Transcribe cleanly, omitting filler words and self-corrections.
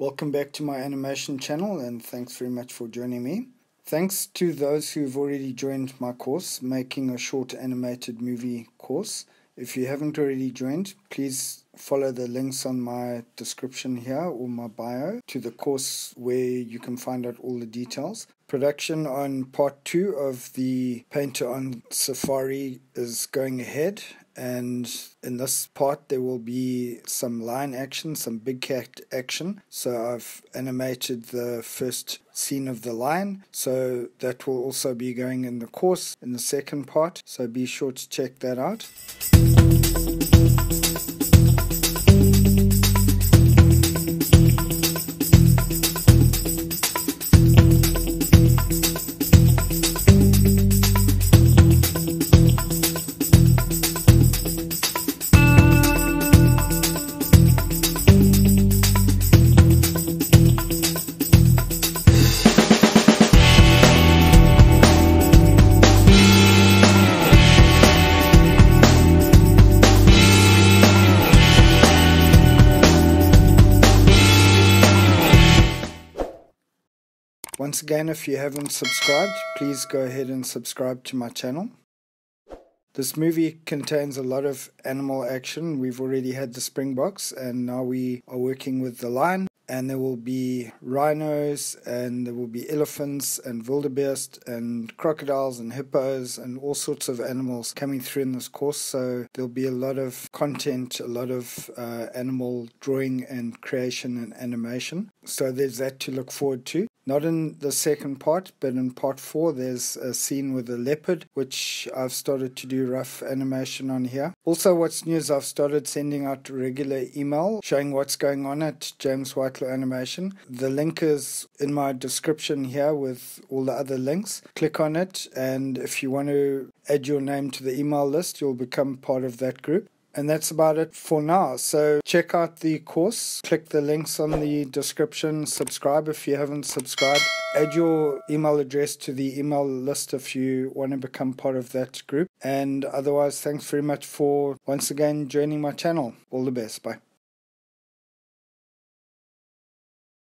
Welcome back to my animation channel, and thanks very much for joining me. Thanks to those who've already joined my course, Making a Short Animated Movie course. If you haven't already joined, please follow the links on my description here or my bio to the course where you can find out all the details. Production on part 2 of the Painter on Safari is going ahead, and in this part there will be some line action, some big cat action. So I've animated the first scene of the line, so that will also be going in the course in the second part, so be sure to check that out. Once again, if you haven't subscribed, please go ahead and subscribe to my channel. This movie contains a lot of animal action. We've already had the springboks, and now we are working with the lion. And there will be rhinos, and there will be elephants, and wildebeest, and crocodiles, and hippos, and all sorts of animals coming through in this course. So there'll be a lot of content, a lot of animal drawing and creation and animation. So there's that to look forward to. Not in the second part, but in part 4 there's a scene with a leopard, which I've started to do rough animation on here. Also, what's new is I've started sending out regular email showing what's going on at James Whitelaw Animation. The link is in my description here with all the other links. Click on it, and if you want to add your name to the email list, you'll become part of that group. And that's about it for now. So check out the course, click the links on the description, subscribe if you haven't subscribed, add your email address to the email list if you want to become part of that group. And otherwise, thanks very much for once again joining my channel. All the best. Bye.